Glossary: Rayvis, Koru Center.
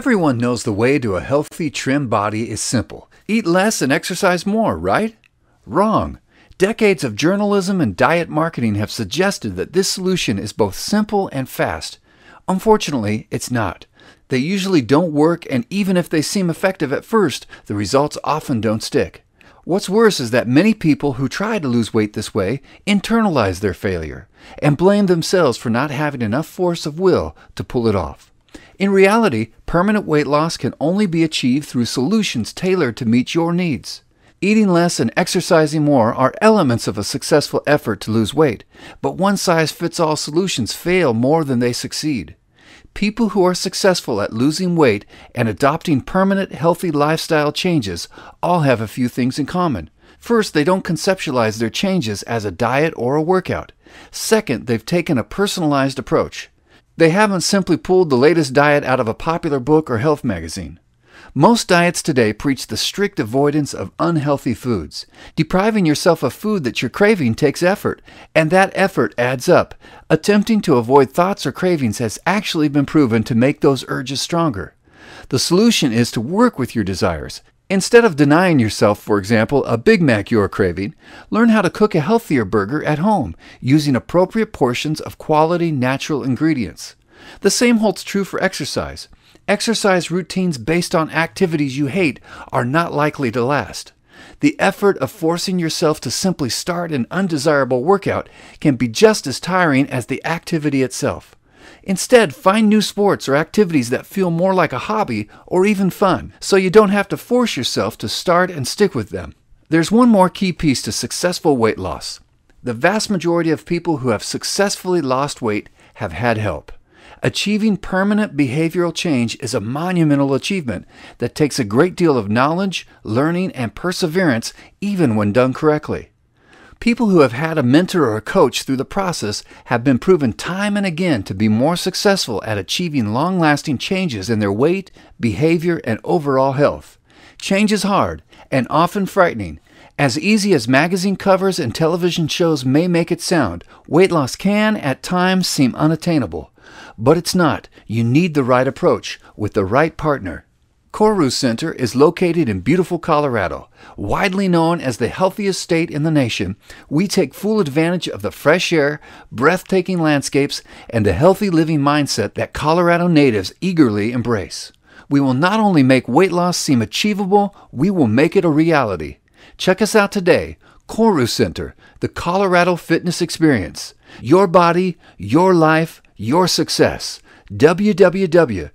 Everyone knows the way to a healthy, trim body is simple. Eat less and exercise more, right? Wrong. Decades of journalism and diet marketing have suggested that this solution is both simple and fast. Unfortunately, it's not. They usually don't work, and even if they seem effective at first, the results often don't stick. What's worse is that many people who try to lose weight this way internalize their failure and blame themselves for not having enough force of will to pull it off. In reality, permanent weight loss can only be achieved through solutions tailored to meet your needs. Eating less and exercising more are elements of a successful effort to lose weight, but one-size-fits-all solutions fail more than they succeed. People who are successful at losing weight and adopting permanent, healthy lifestyle changes all have a few things in common. First, they don't conceptualize their changes as a diet or a workout. Second, they've taken a personalized approach. They haven't simply pulled the latest diet out of a popular book or health magazine. Most diets today preach the strict avoidance of unhealthy foods. Depriving yourself of food that you're craving takes effort, and that effort adds up. Attempting to avoid thoughts or cravings has actually been proven to make those urges stronger. The solution is to work with your desires. Instead of denying yourself, for example, a Big Mac you're craving, learn how to cook a healthier burger at home using appropriate portions of quality, natural ingredients. The same holds true for exercise. Exercise routines based on activities you hate are not likely to last. The effort of forcing yourself to simply start an undesirable workout can be just as tiring as the activity itself. Instead, find new sports or activities that feel more like a hobby or even fun, so you don't have to force yourself to start and stick with them. There's one more key piece to successful weight loss. The vast majority of people who have successfully lost weight have had help. Achieving permanent behavioral change is a monumental achievement that takes a great deal of knowledge, learning, and perseverance, even when done correctly. People who have had a mentor or a coach through the process have been proven time and again to be more successful at achieving long-lasting changes in their weight, behavior, and overall health. Change is hard and often frightening. As easy as magazine covers and television shows may make it sound, weight loss can, at times, seem unattainable. But it's not. You need the right approach with the right partner. Koru Center is located in beautiful Colorado. Widely known as the healthiest state in the nation, we take full advantage of the fresh air, breathtaking landscapes, and the healthy living mindset that Colorado natives eagerly embrace. We will not only make weight loss seem achievable, we will make it a reality. Check us out today. Koru Center, the Colorado Fitness Experience. Your body, your life, your success. www.korucenter.com